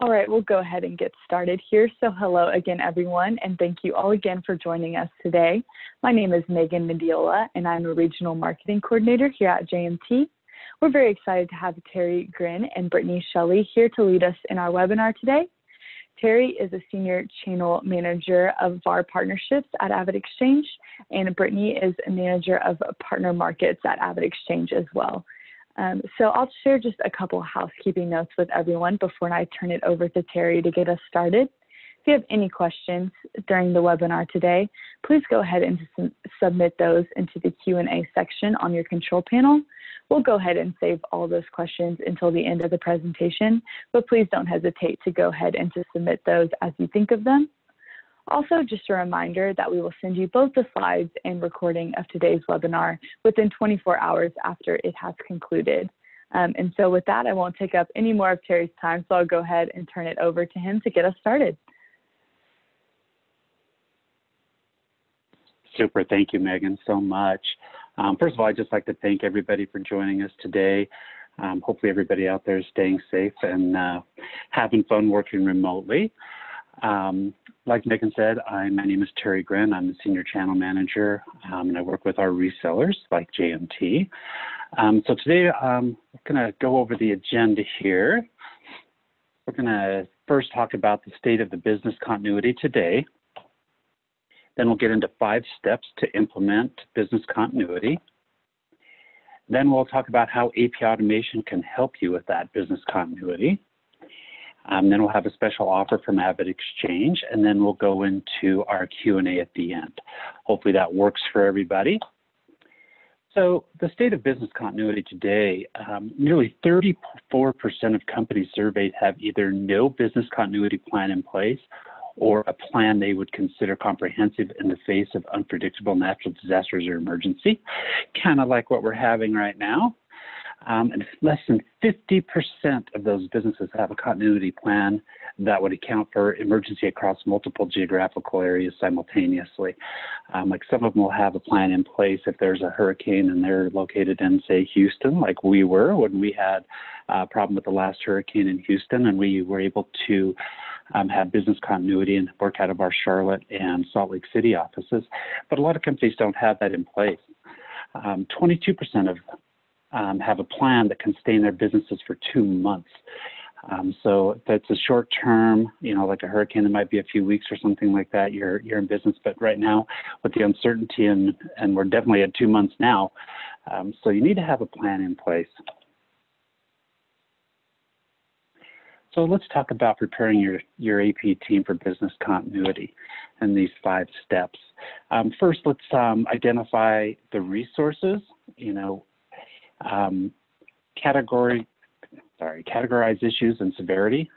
All right, we'll go ahead and get started here. So hello again, everyone, and thank you all again for joining us today. My name is Megan Mendiola, and I'm a Regional Marketing Coordinator here at JMT. We're very excited to have Terry Gren and Brittany Shelley here to lead us in our webinar today. Terry is a Senior Channel Manager of VAR Partnerships at AvidXchange, and Brittany is a Manager of Partner Markets at AvidXchange as well. So I'll share just a couple housekeeping notes with everyone before I turn it over to Terry to get us started. If you have any questions during the webinar today, please go ahead and submit those into the Q&A section on your control panel. We'll go ahead and save all those questions until the end of the presentation, but please don't hesitate to go ahead and to submit those as you think of them. Also, just a reminder that we will send you both the slides and recording of today's webinar within 24 hours after it has concluded. And so with that, I won't take up any more of Terry's time, so I'll go ahead and turn it over to him to get us started. Super. Thank you, Megan, so much. First of all, I'd just like to thank everybody for joining us today. Hopefully everybody out there is staying safe and having fun working remotely. Like Megan said, my name is Terry Gren. I'm the Senior Channel Manager, and I work with our resellers like JMT. So today we're going to go over the agenda here. We're going to first talk about the state of the business continuity today. Then we'll get into 5 steps to implement business continuity. Then we'll talk about how AP automation can help you with that business continuity. Then we'll have a special offer from AvidXchange, and then we'll go into our Q&A at the end. Hopefully that works for everybody. So the state of business continuity today, nearly 34% of companies surveyed have either no business continuity plan in place or a plan they would consider comprehensive in the face of unpredictable natural disasters or emergency, kind of like what we're having right now. And less than 50% of those businesses have a continuity plan that would account for emergency across multiple geographical areas simultaneously. Like some of them will have a plan in place if there's a hurricane and they're located in, say, Houston, like we were when we had a problem with the last hurricane in Houston, and we were able to have business continuity and work out of our Charlotte and Salt Lake City offices. But a lot of companies don't have that in place. 22% of have a plan that can stay in their businesses for 2 months. So if it's a short term, you know, like a hurricane, it might be a few weeks or something like that, you're in business. But right now with the uncertainty, and we're definitely at 2 months now, so you need to have a plan in place. So let's talk about preparing your AP team for business continuity and these 5 steps. First, let's identify the resources, you know, categorize issues and severity,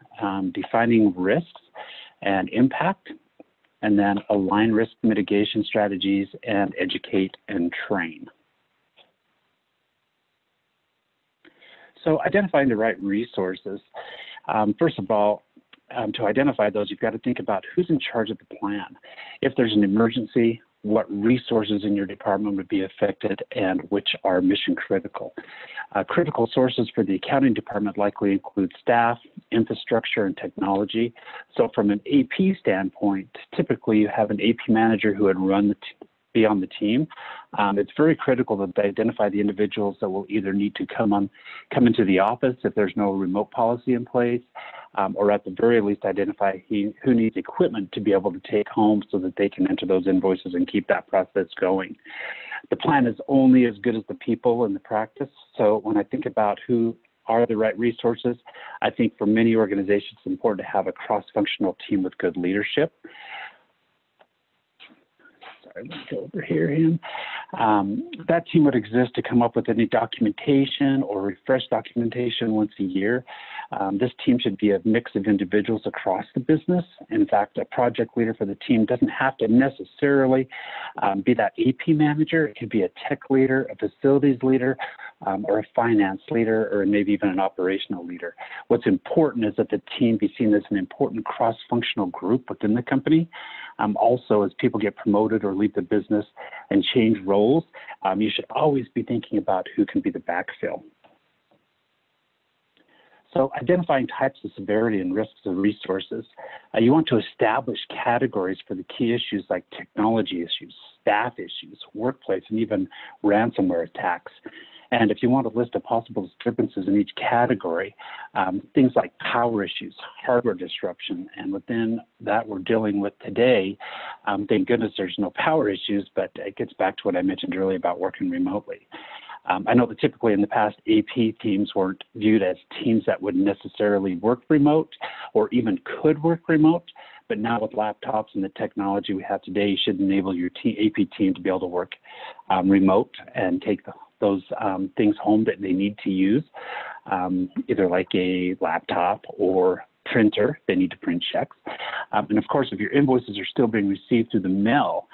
defining risks and impact, and then align risk mitigation strategies and educate and train. So identifying the right resources. First of all, to identify those, you've got to think about who's in charge of the plan. If there's an emergency, what resources in your department would be affected and which are mission critical. Critical sources for the accounting department likely include staff, infrastructure, and technology. So from an AP standpoint, typically you have an AP manager who would be on the team. It's very critical that they identify the individuals that will either need to come into the office if there's no remote policy in place, or at the very least identify who needs equipment to be able to take home so that they can enter those invoices and keep that process going. The plan is only as good as the people in the practice. So when I think about who are the right resources, I think for many organizations it's important to have a cross-functional team with good leadership. Sorry, let's go over here, Ian. That team would exist to come up with any documentation or refresh documentation once a year. This team should be a mix of individuals across the business. In fact, a project leader for the team doesn't have to necessarily be that AP manager. It could be a tech leader, a facilities leader, or a finance leader, or maybe even an operational leader. What's important is that the team be seen as an important cross-functional group within the company. Also, as people get promoted or leave the business and change roles, you should always be thinking about who can be the backfill. So identifying types of severity and risks of resources. You want to establish categories for the key issues like technology issues, staff issues, workplace, and even ransomware attacks. And if you want a list of possible disturbances in each category, things like power issues, hardware disruption, and within that we're dealing with today, thank goodness there's no power issues, but it gets back to what I mentioned earlier about working remotely. I know that typically in the past, AP teams weren't viewed as teams that would necessarily work remote or even could work remote, but now with laptops and the technology we have today, you should enable your AP team to be able to work remote and take those things home that they need to use, either like a laptop or printer. They need to print checks. And of course, if your invoices are still being received through the mail,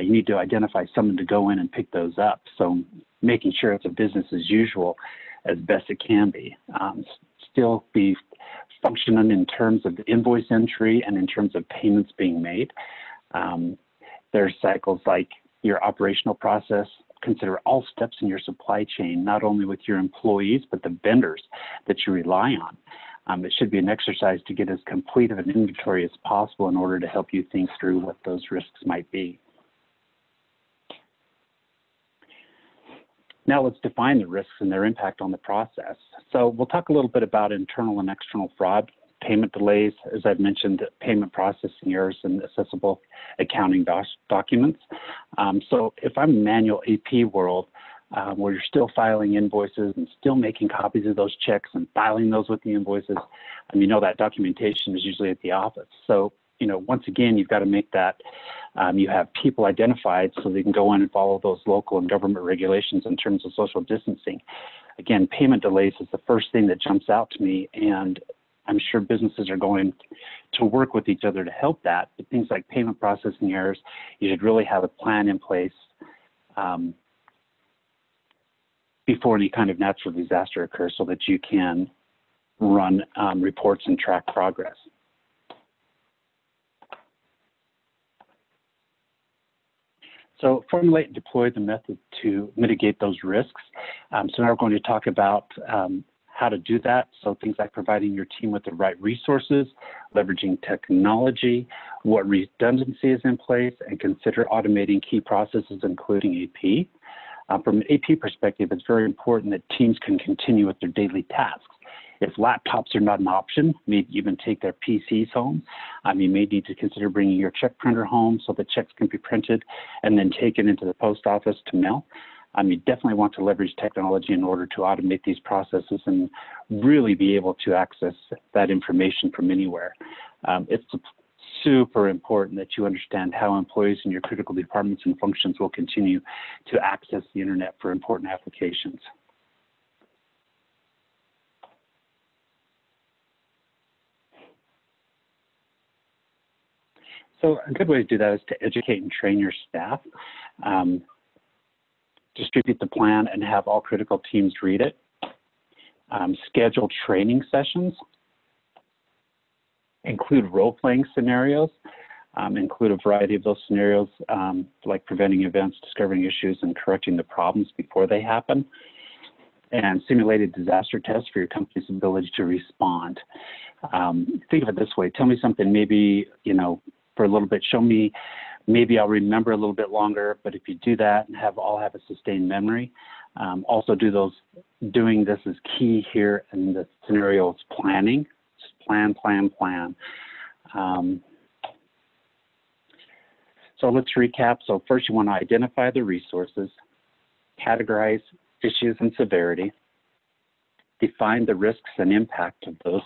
you need to identify someone to go in and pick those up. So making sure it's a business as usual as best it can be. Still be functioning in terms of the invoice entry and in terms of payments being made. There's cycles like your operational process. Consider all steps in your supply chain, not only with your employees, but the vendors that you rely on. It should be an exercise to get as complete of an inventory as possible in order to help you think through what those risks might be. Now let's define the risks and their impact on the process. So we'll talk a little bit about internal and external fraud, payment delays, as I've mentioned, payment processing errors and accessible accounting documents. So if I'm in manual AP world, where you're still filing invoices and still making copies of those checks and filing those with the invoices, and you know that documentation is usually at the office. So, you know, once again, you've got to make that, you have people identified so they can go in and follow those local and government regulations in terms of social distancing. Again, payment delays is the first thing that jumps out to me, and I'm sure businesses are going to work with each other to help that, but things like payment processing errors, you should really have a plan in place before any kind of natural disaster occurs so that you can run reports and track progress. So formulate and deploy the method to mitigate those risks. So now we're going to talk about how to do that. So things like providing your team with the right resources, leveraging technology, what redundancy is in place, and consider automating key processes, including AP. From an AP perspective, it's very important that teams can continue with their daily tasks. If laptops are not an option, maybe even take their PCs home. You may need to consider bringing your check printer home so the checks can be printed and then taken into the post office to mail. You definitely want to leverage technology in order to automate these processes and really be able to access that information from anywhere. It's super important that you understand how employees in your critical departments and functions will continue to access the internet for important applications. So a good way to do that is to educate and train your staff, distribute the plan and have all critical teams read it, schedule training sessions, include role-playing scenarios, include a variety of those scenarios like preventing events, discovering issues, and correcting the problems before they happen, and simulated disaster tests for your company's ability to respond. Think of it this way. Tell me something, maybe, you know, for a little bit, show me, maybe I'll remember a little bit longer, but if you do that and all have a sustained memory, also doing this is key here in the scenario of planning. Just plan. So let's recap. So first you want to identify the resources, categorize issues and severity, define the risks and impact of those,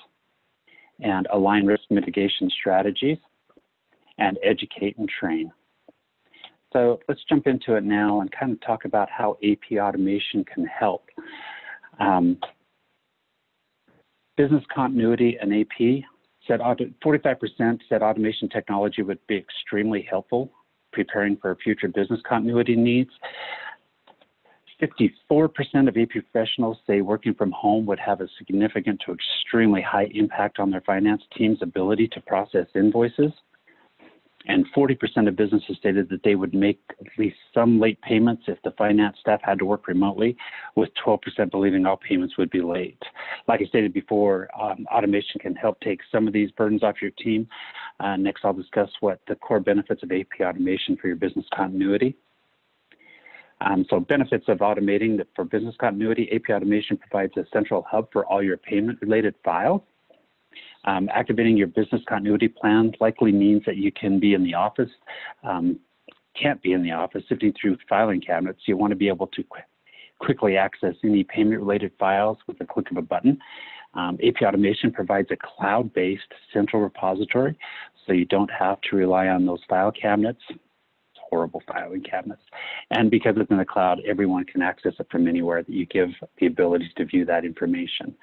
and align risk mitigation strategies, and educate and train. So let's jump into it now and kind of talk about how AP automation can help. Business continuity and AP, 45% said automation technology would be extremely helpful, preparing for future business continuity needs. 54% of AP professionals say working from home would have a significant to extremely high impact on their finance team's ability to process invoices. and 40% of businesses stated that they would make at least some late payments if the finance staff had to work remotely, with 12% believing all payments would be late. Like I stated before, automation can help take some of these burdens off your team. Next, I'll discuss what the core benefits of AP automation for your business continuity. So benefits of automating for business continuity. AP automation provides a central hub for all your payment-related files. Activating your business continuity plan likely means that you can be in the office, can't be in the office, sifting through filing cabinets. You want to be able to quickly access any payment-related files with the click of a button. AP automation provides a cloud-based central repository, so you don't have to rely on those file cabinets. Horrible filing cabinets. And because it's in the cloud, everyone can access it from anywhere, that you give the ability to view that information.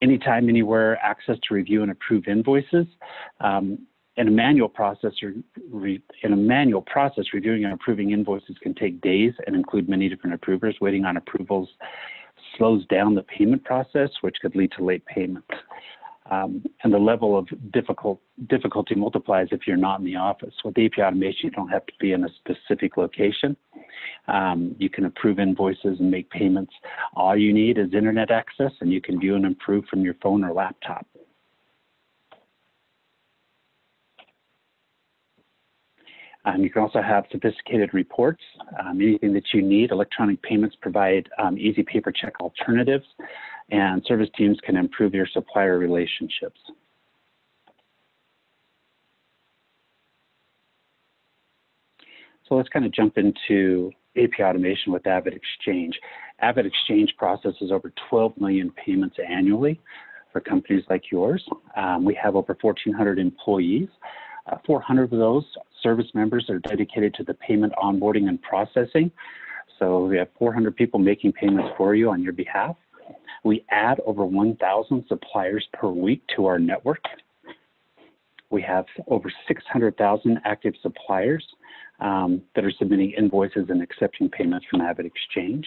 Anytime, anywhere, access to review and approve invoices. In a manual process, reviewing and approving invoices can take days and include many different approvers. Waiting on approvals slows down the payment process, which could lead to late payments. And the level of difficulty multiplies if you're not in the office. With AP automation, you don't have to be in a specific location. You can approve invoices and make payments. All you need is internet access, and you can view and approve from your phone or laptop. You can also have sophisticated reports, anything that you need. Electronic payments provide easy paper check alternatives, and service teams can improve your supplier relationships. So let's kind of jump into AP automation with AvidXchange. AvidXchange processes over 12 million payments annually for companies like yours. We have over 1,400 employees. 400 of those service members are dedicated to the payment onboarding and processing. So we have 400 people making payments for you on your behalf. We add over 1,000 suppliers per week to our network. We have over 600,000 active suppliers that are submitting invoices and accepting payments from AvidXchange.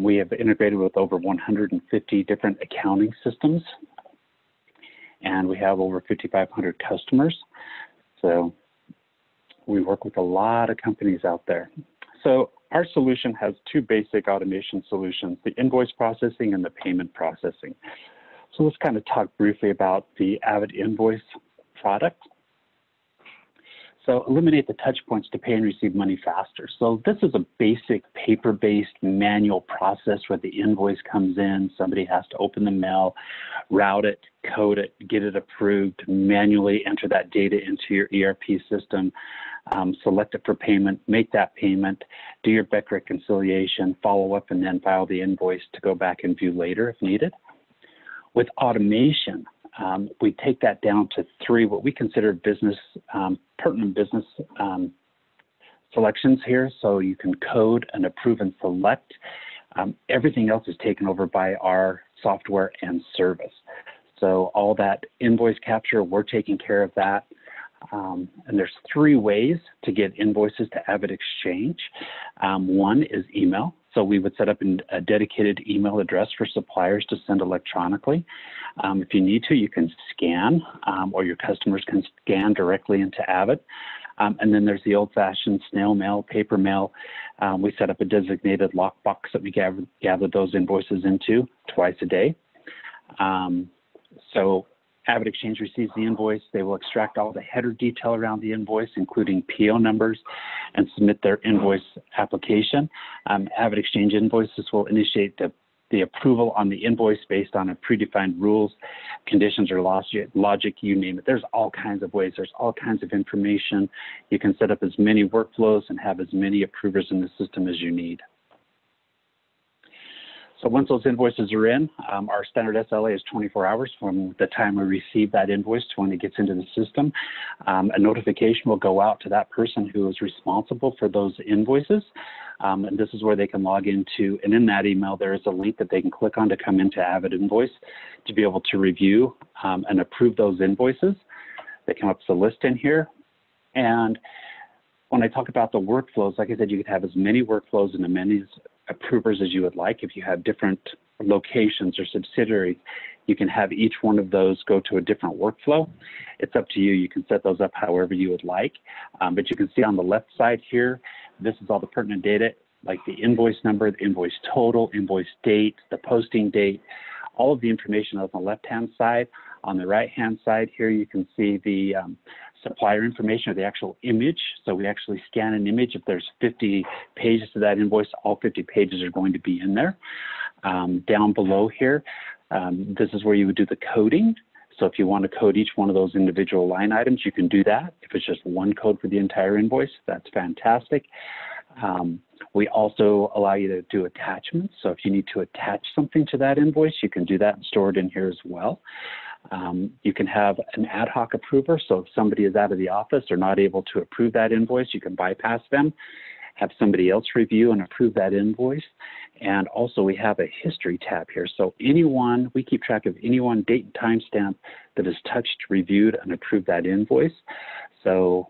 We have integrated with over 150 different accounting systems, and we have over 5,500 customers. So we work with a lot of companies out there. So our solution has two basic automation solutions, the invoice processing and the payment processing. So let's kind of talk briefly about the Avid Invoice product. So eliminate the touch points to pay and receive money faster. So this is a basic paper-based manual process where the invoice comes in, somebody has to open the mail, route it, code it, get it approved, manually enter that data into your ERP system, select it for payment, make that payment, do your bank reconciliation, follow up, and then file the invoice to go back and view later if needed. With automation, we take that down to three, what we consider business, pertinent business selections here. So you can code and approve and select. Everything else is taken over by our software and service. So all that invoice capture, we're taking care of that. And there's three ways to get invoices to AvidXchange. One is email. So we would set up a dedicated email address for suppliers to send electronically. If you need to, you can scan, or your customers can scan directly into Avid. And then there's the old-fashioned snail mail, paper mail. We set up a designated lockbox that we gather those invoices into twice a day. So AvidXchange receives the invoice. They will extract all the header detail around the invoice, including PO numbers, and submit their invoice application. AvidXchange invoices will initiate the approval on the invoice based on a predefined rules, conditions, or logic, you name it. There's all kinds of ways. There's all kinds of information. You can set up as many workflows and have as many approvers in the system as you need. So once those invoices are in, our standard SLA is 24 hours from the time we receive that invoice to when it gets into the system. A notification will go out to that person who is responsible for those invoices. And this is where they can log into, and in that email, there is a link that they can click on to come into Avid Invoice to be able to review and approve those invoices. They come up to the list in here. And when I talk about the workflows, like I said, you could have as many workflows and as many approvers as you would like. If you have different locations or subsidiaries, You can have each one of those go to a different workflow. It's up to you. You can set those up however you would like. But you can see on the left side here, this is all the pertinent data, like the invoice number, the invoice total, invoice date, the posting date, all of the information on the left-hand side. On the right-hand side here, you can see the supplier information or the actual image. So we actually scan an image. If there's 50 pages to that invoice, all 50 pages are going to be in there. Down below here, this is where you would do the coding. So if you want to code each one of those individual line items, you can do that. If it's just one code for the entire invoice, that's fantastic. We also allow you to do attachments. So if you need to attach something to that invoice, you can do that and store it in here as well. You can have an ad hoc approver. So if somebody is out of the office or not able to approve that invoice, you can bypass them, have somebody else review and approve that invoice. And also we have a history tab here. So anyone, we keep track of anyone, date and timestamp that has touched, reviewed, and approved that invoice. So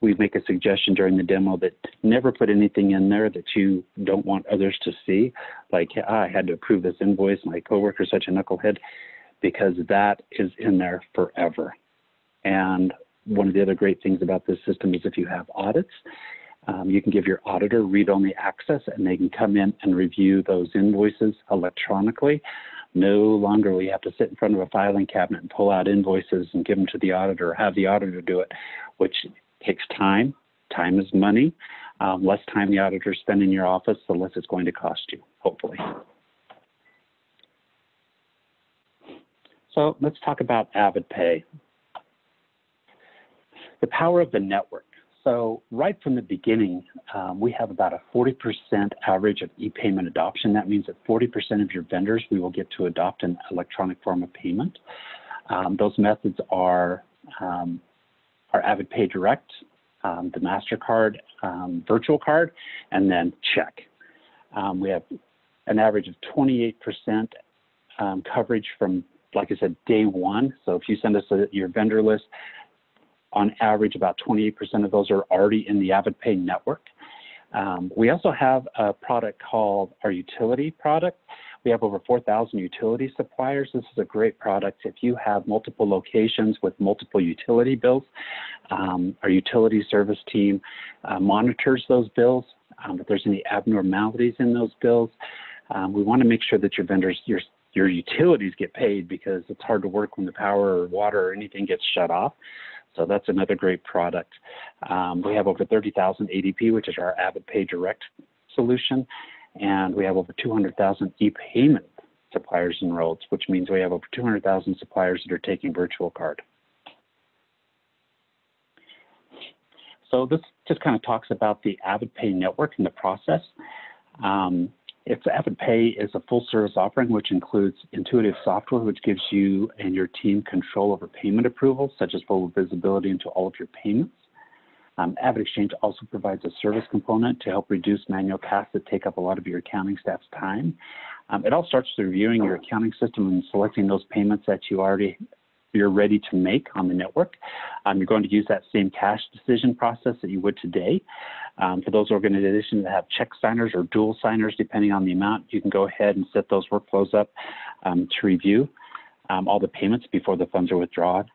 we make a suggestion during the demo that never put anything in there that you don't want others to see. Like, I had to approve this invoice, my coworker's such a knucklehead, because that is in there forever. And one of the other great things about this system is if you have audits, you can give your auditor read-only access and they can come in and review those invoices electronically. No longer will you have to sit in front of a filing cabinet and pull out invoices and give them to the auditor or have the auditor do it, which takes time. Time is money. Less time the auditors spend in your office, the less it's going to cost you, hopefully. So let's talk about Avid Pay. The power of the network. So right from the beginning, we have about a 40% average of e-payment adoption. That means that 40% of your vendors we will get to adopt an electronic form of payment. Those methods are our Avid Pay Direct, the MasterCard virtual card, and then check. We have an average of 28% coverage from, like I said, day one. So if you send us your vendor list, on average, about 28% of those are already in the Avid Pay network. We also have a product called our utility product. We have over 4,000 utility suppliers. This is a great product if you have multiple locations with multiple utility bills. Our utility service team monitors those bills. If there's any abnormalities in those bills, we want to make sure that your vendors, your utilities get paid, because it's hard to work when the power or water or anything gets shut off. So that's another great product. We have over 30,000 ADP, which is our Avid Pay Direct solution. And we have over 200,000 e-payment suppliers enrolled, which means we have over 200,000 suppliers that are taking virtual card. So this just kind of talks about the Avid Pay network and the process. Avid Pay is a full service offering, which includes intuitive software, which gives you and your team control over payment approvals, such as full visibility into all of your payments. AvidXchange also provides a service component to help reduce manual tasks that take up a lot of your accounting staff's time. It all starts with reviewing your accounting system and selecting those payments that you're ready to make on the network. You're going to use that same cash decision process that you would today. For those organizations that have check signers or dual signers, depending on the amount, you can go ahead and set those workflows up to review all the payments before the funds are withdrawn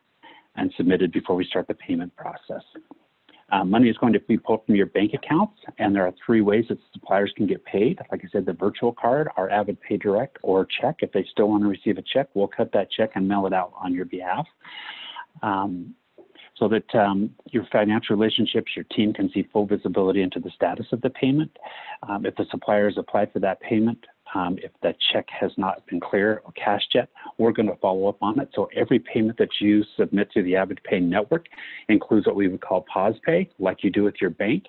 and submitted before we start the payment process. Money is going to be pulled from your bank accounts, and there are three ways that suppliers can get paid. Like I said, the virtual card, our Avid Pay Direct, or check. If they still want to receive a check, we'll cut that check and mail it out on your behalf. So that your financial relationships, your team can see full visibility into the status of the payment. If the supplier has applied for that payment, if that check has not been cleared or cashed yet, we're going to follow up on it. So every payment that you submit to the Avid Pay network includes what we would call POS Pay, like you do with your bank,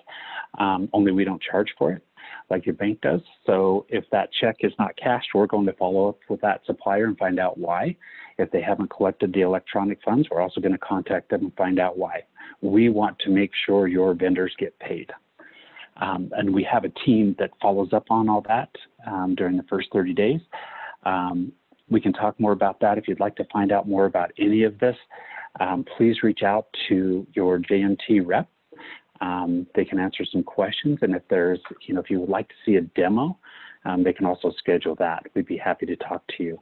only we don't charge for it like your bank does. So if that check is not cashed, we're going to follow up with that supplier and find out why. If they haven't collected the electronic funds, we're also going to contact them and find out why. We want to make sure your vendors get paid. And we have a team that follows up on all that during the first 30 days. We can talk more about that. If you'd like to find out more about any of this, please reach out to your JMT rep. They can answer some questions, and if there's, if you would like to see a demo, they can also schedule that. We'd be happy to talk to you.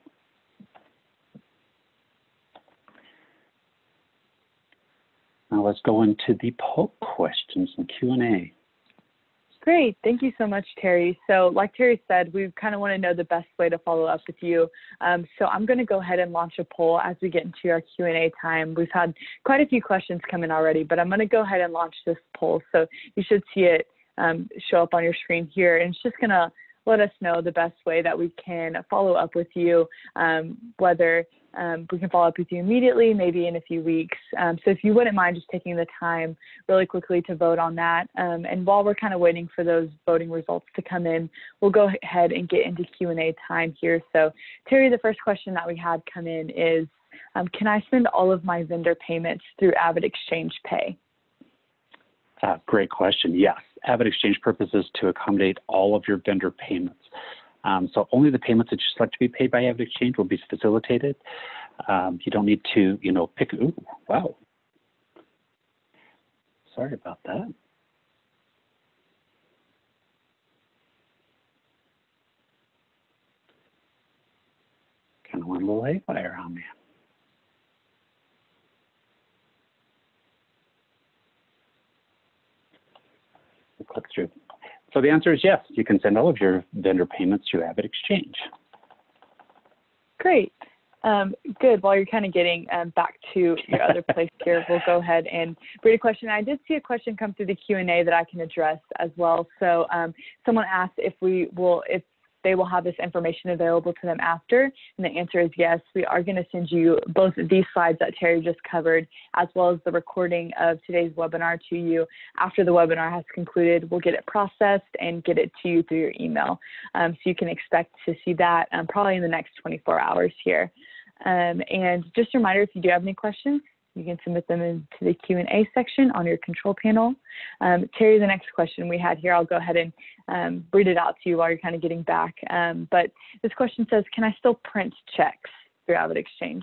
Now let's go into the poll questions and Q&A. Great. Thank you so much, Terry. So like Terry said, we kind of want to know the best way to follow up with you. So I'm going to go ahead and launch a poll as we get into our Q&A time. We've had quite a few questions come in already, but I'm going to go ahead and launch this poll. So you should see it show up on your screen here. And it's just going to let us know the best way that we can follow up with you, whether we can follow up with you immediately, maybe in a few weeks. So if you wouldn't mind just taking the time really quickly to vote on that. And while we're kind of waiting for those voting results to come in, we'll go ahead and get into Q&A time here. So Terry, the first question that we had come in is, can I send all of my vendor payments through AvidXchange Pay? Great question. Yes, AvidXchange purposes to accommodate all of your vendor payments. So only the payments that you select to be paid by AvidXchange will be facilitated. You don't need to, you know, pick, ooh, wow. Sorry about that. Kind of went a little haywire on me. Click through. So the answer is yes, you can send all of your vendor payments to AvidXchange. Great. Good. While you're kind of getting back to your other place here, we'll go ahead and read a question. I did see a question come through the Q&A that I can address as well. So someone asked if they will have this information available to them after, and the answer is yes. We are going to send you both of these slides that Terry just covered, as well as the recording of today's webinar to you. After the webinar has concluded, we'll get it processed and get it to you through your email. So you can expect to see that probably in the next 24 hours here. And just a reminder, if you do have any questions, you can submit them into the Q&A section on your control panel. Terry, the next question we had here, I'll go ahead and read it out to you while you're kind of getting back. But this question says, can I still print checks through AvidXchange?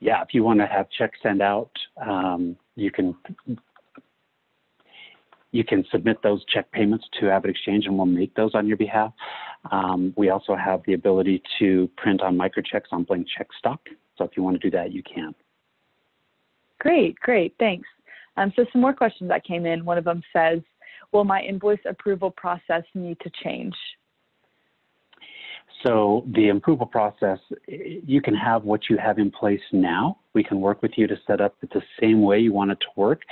Yeah, if you want to have checks sent out, you can submit those check payments to AvidXchange and we'll make those on your behalf. We also have the ability to print on microchecks on blank check stock. So if you want to do that, you can. Great, great, thanks. So some more questions that came in. One of them says, will my invoice approval process need to change? So the approval process, you can have what you have in place now. We can work with you to set up it the same way you want it to work.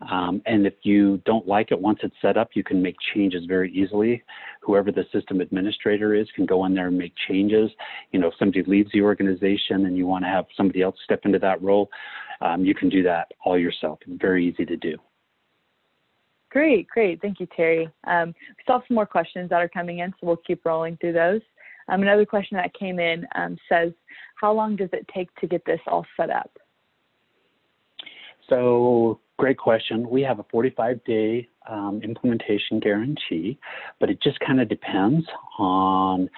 And if you don't like it once it's set up, you can make changes very easily. Whoever the system administrator is can go in there and make changes. You know, if somebody leaves the organization and you want to have somebody else step into that role, you can do that all yourself. It's very easy to do. Great, great. Thank you, Terry. We still have some more questions that are coming in, so we'll keep rolling through those. Another question that came in says, how long does it take to get this all set up? So great question. We have a 45-day implementation guarantee, but it just kind of depends on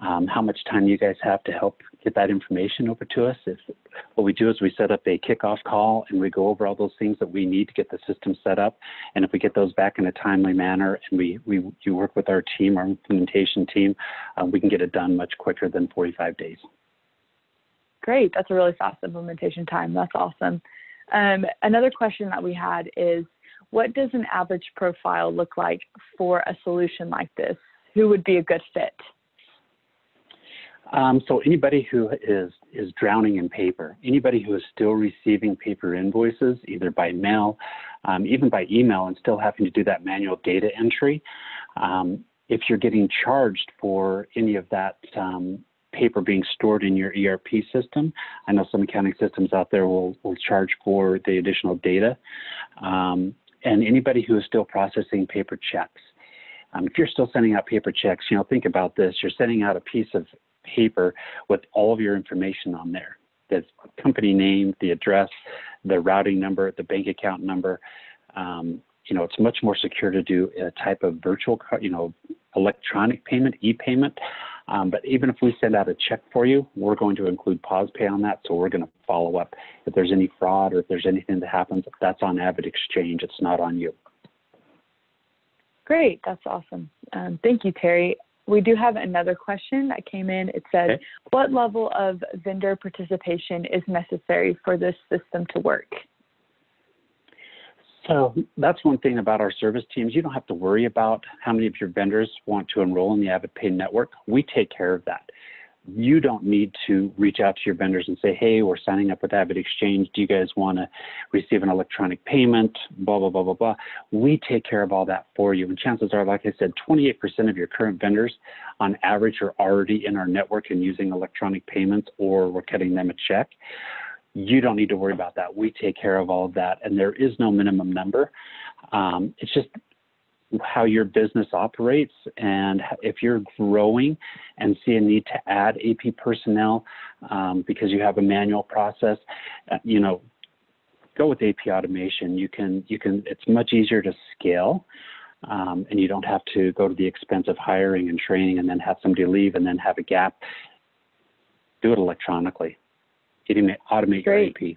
how much time you guys have to help get that information over to us. What we do is we set up a kickoff call and we go over all those things that we need to get the system set up. And if we get those back in a timely manner and you work with our team, our implementation team, we can get it done much quicker than 45 days. Great. That's a really fast implementation time. That's awesome. Another question that we had is, what does an average profile look like for a solution like this? Who would be a good fit? So anybody who is drowning in paper, anybody who is still receiving paper invoices, either by mail, even by email, and still having to do that manual data entry, if you're getting charged for any of that paper being stored in your ERP system, I know some accounting systems out there will charge for the additional data, and anybody who is still processing paper checks. If you're still sending out paper checks, you know, think about this. You're sending out a piece of paper with all of your information on there. That's company name, the address, the routing number, the bank account number. You know, it's much more secure to do a type of virtual, you know, electronic payment, e-payment. But even if we send out a check for you, we're going to include POS Pay on that. So we're going to follow up if there's any fraud or if there's anything that happens. That's on AvidXchange. It's not on you. Great. That's awesome. Thank you, Terry. We do have another question that came in. It says, okay, what level of vendor participation is necessary for this system to work? So that's one thing about our service teams. You don't have to worry about how many of your vendors want to enroll in the Avid Pay network. We take care of that. You don't need to reach out to your vendors and say, hey, we're signing up with AvidXchange. Do you guys want to receive an electronic payment? Blah, blah, blah, blah, blah. We take care of all that for you. And chances are, like I said, 28% of your current vendors on average are already in our network and using electronic payments, or we're cutting them a check. You don't need to worry about that. We take care of all of that. And there is no minimum number. It's just how your business operates, and if you're growing and see a need to add AP personnel because you have a manual process, you know, go with AP automation. You can. It's much easier to scale, and you don't have to go to the expense of hiring and training and then have somebody leave and then have a gap. Do it electronically. Automate your AP.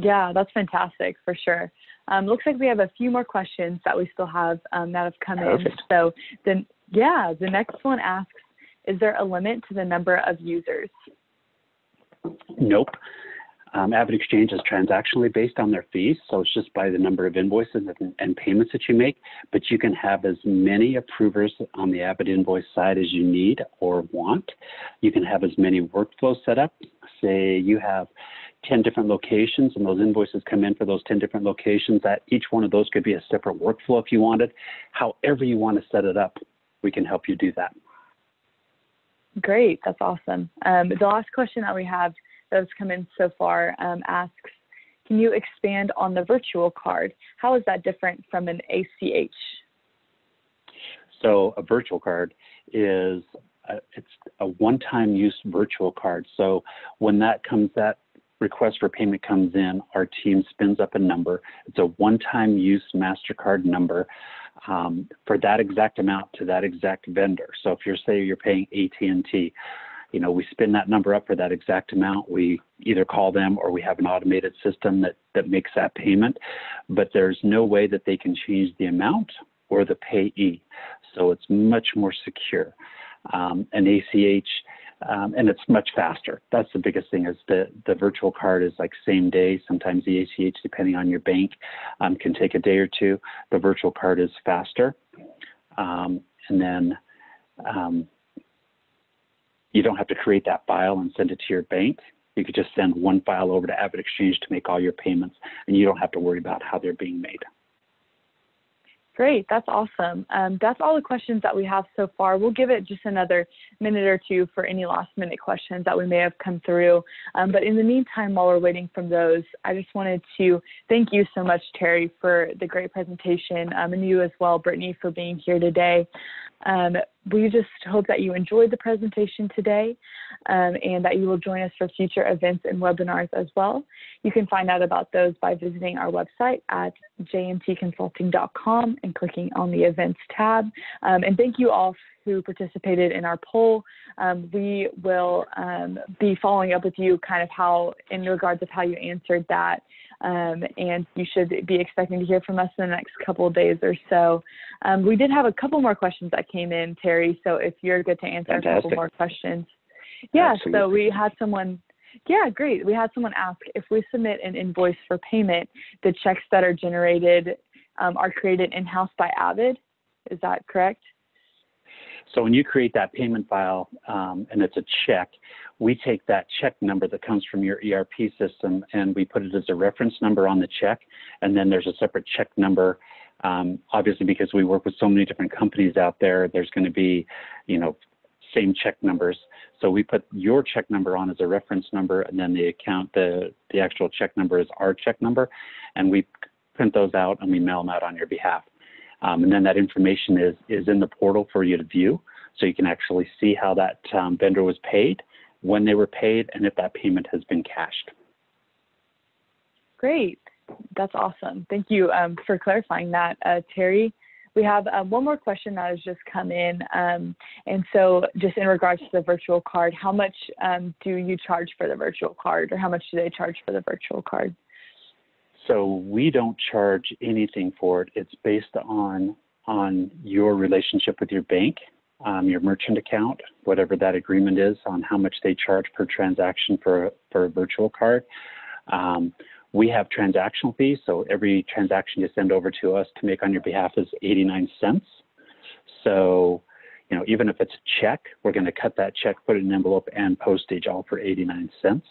Yeah, that's fantastic for sure. Looks like we have a few more questions that we still have that have come in. So then, yeah, the next one asks, is there a limit to the number of users? Nope. AvidXchange is transactionally based on their fees, so it's just by the number of invoices and payments that you make, but you can have as many approvers on the Avid Invoice side as you need or want. You can have as many workflows set up. Say you have 10 different locations and those invoices come in for those 10 different locations, that each one of those could be a separate workflow if you wanted. However you want to set it up, we can help you do that. Great, that's awesome. The last question that we have that's come in so far asks, can you expand on the virtual card? How is that different from an ACH? So a virtual card is it's a one-time use virtual card. So when that request for payment comes in, our team spins up a number. It's a one-time use MasterCard number for that exact amount to that exact vendor. So if you're paying AT&T, you know, we spin that number up for that exact amount. We either call them or we have an automated system that makes that payment, but there's no way that they can change the amount or the payee. So it's much more secure. An ACH, and it's much faster. That's the biggest thing, is the virtual card is like same day. Sometimes the ACH, depending on your bank, can take a day or two. The virtual card is faster. And then you don't have to create that file and send it to your bank. You could just send one file over to AvidXchange to make all your payments, and you don't have to worry about how they're being made. Great, that's awesome. That's all the questions that we have so far. We'll give it just another minute or two for any last minute questions that we may have come through. But in the meantime, while we're waiting for those, I just wanted to thank you so much, Terry, for the great presentation, and you as well, Brittany, for being here today. We just hope that you enjoyed the presentation today and that you will join us for future events and webinars as well. You can find out about those by visiting our website at jmtconsulting.com and clicking on the events tab. And thank you all who participated in our poll. We will be following up with you kind of in regards of how you answered that. And you should be expecting to hear from us in the next couple of days or so. We did have a couple more questions that came in, Terry, so if you're good to answer a couple more questions. Yeah, absolutely. So we had someone, yeah, great. We had someone ask, if we submit an invoice for payment, the checks that are generated are created in-house by Avid. Is that correct? So when you create that payment file and it's a check, we take that check number that comes from your ERP system and we put it as a reference number on the check. And then there's a separate check number. Obviously, because we work with so many different companies out there, there's going to be, you know, same check numbers. So we put your check number on as a reference number, and then the actual check number is our check number. And we print those out and we mail them out on your behalf. And then that information is in the portal for you to view. So you can actually see how that vendor was paid, when they were paid, and if that payment has been cashed. Great. That's awesome. Thank you for clarifying that, Terry. We have one more question that has just come in. And so just in regards to the virtual card, how much do you charge for the virtual card, or how much do they charge for the virtual card? So we don't charge anything for it. It's based on your relationship with your bank, your merchant account, whatever that agreement is on how much they charge per transaction for a virtual card. We have transactional fees, so every transaction you send over to us to make on your behalf is 89 cents. So, you know, even if it's a check, we're going to cut that check, put it in an envelope, and postage, all for 89 cents.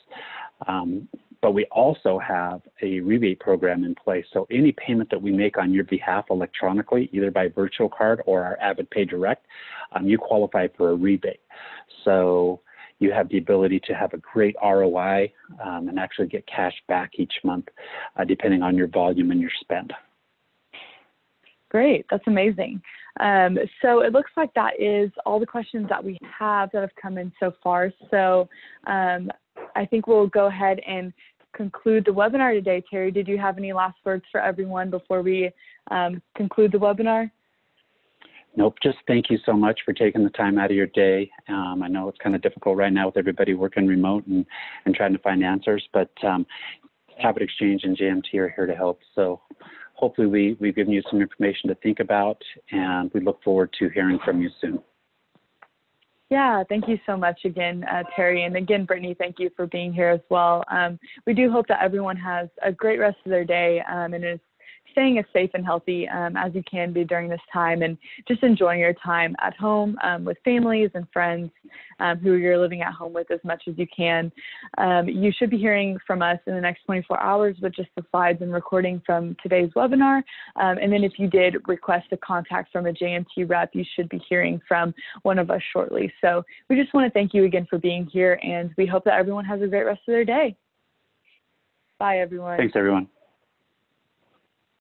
But we also have a rebate program in place. So any payment that we make on your behalf electronically, either by virtual card or our Avid Pay Direct, you qualify for a rebate. So you have the ability to have a great ROI and actually get cash back each month, depending on your volume and your spend. Great, that's amazing. So it looks like that is all the questions that we have that have come in so far. So I think we'll go ahead and conclude the webinar today. Terry, did you have any last words for everyone before we conclude the webinar? Nope, just thank you so much for taking the time out of your day. I know it's kind of difficult right now with everybody working remote and trying to find answers, but AvidXchange and JMT are here to help. So hopefully we've given you some information to think about, and we look forward to hearing from you soon. Yeah, thank you so much again, Terry. And again, Brittany, thank you for being here as well. We do hope that everyone has a great rest of their day and is staying as safe and healthy as you can be during this time, and just enjoying your time at home with families and friends who you're living at home with as much as you can. You should be hearing from us in the next 24 hours with just the slides and recording from today's webinar. And then if you did request a contact from a JMT rep, you should be hearing from one of us shortly. So we just want to thank you again for being here, and we hope that everyone has a great rest of their day. Bye, everyone. Thanks, everyone.